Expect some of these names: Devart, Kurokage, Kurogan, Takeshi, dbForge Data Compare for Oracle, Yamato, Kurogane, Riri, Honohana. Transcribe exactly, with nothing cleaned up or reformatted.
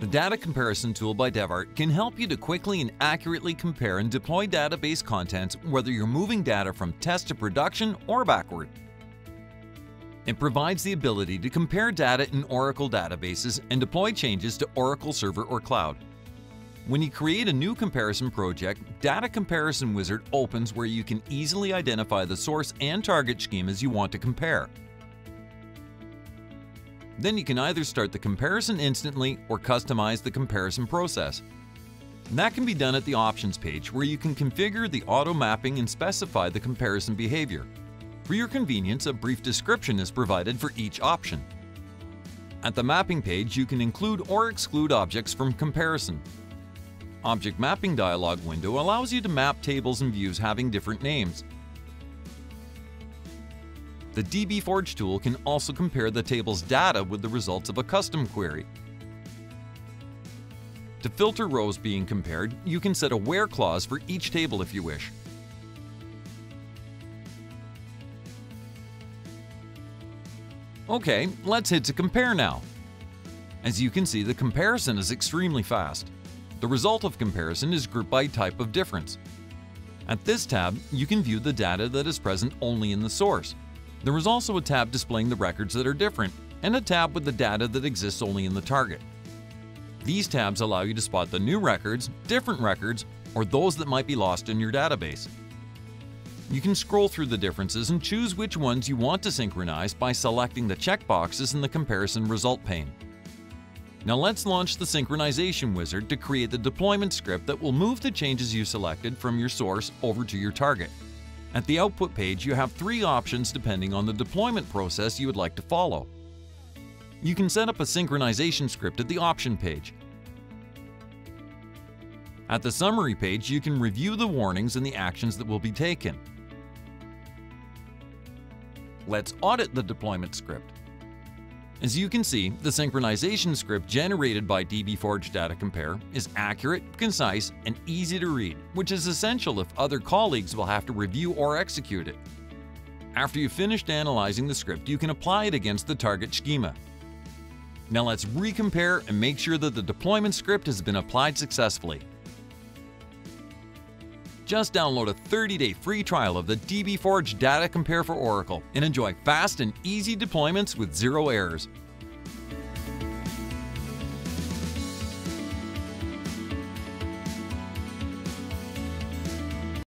The Data Comparison tool by Devart can help you to quickly and accurately compare and deploy database contents, whether you're moving data from test to production or backward. It provides the ability to compare data in Oracle databases and deploy changes to Oracle Server or Cloud. When you create a new comparison project, Data Comparison Wizard opens where you can easily identify the source and target schemas you want to compare. Then you can either start the comparison instantly or customize the comparison process. That can be done at the Options page, where you can configure the auto mapping and specify the comparison behavior. For your convenience, a brief description is provided for each option. At the Mapping page, you can include or exclude objects from comparison. Object Mapping dialog window allows you to map tables and views having different names. The dbForge tool can also compare the table's data with the results of a custom query. To filter rows being compared, you can set a WHERE clause for each table if you wish. Okay, let's hit to compare now. As you can see, the comparison is extremely fast. The result of comparison is grouped by type of difference. At this tab, you can view the data that is present only in the source. There is also a tab displaying the records that are different, and a tab with the data that exists only in the target. These tabs allow you to spot the new records, different records, or those that might be lost in your database. You can scroll through the differences and choose which ones you want to synchronize by selecting the checkboxes in the comparison result pane. Now let's launch the Synchronization Wizard to create the deployment script that will move the changes you selected from your source over to your target. At the Output page, you have three options depending on the deployment process you would like to follow. You can set up a synchronization script at the Option page. At the Summary page, you can review the warnings and the actions that will be taken. Let's audit the deployment script. As you can see, the synchronization script generated by dbForge Data Compare is accurate, concise, and easy to read, which is essential if other colleagues will have to review or execute it. After you've finished analyzing the script, you can apply it against the target schema. Now let's recompare and make sure that the deployment script has been applied successfully. Just download a thirty day free trial of the dbForge Data Compare for Oracle and enjoy fast and easy deployments with zero errors.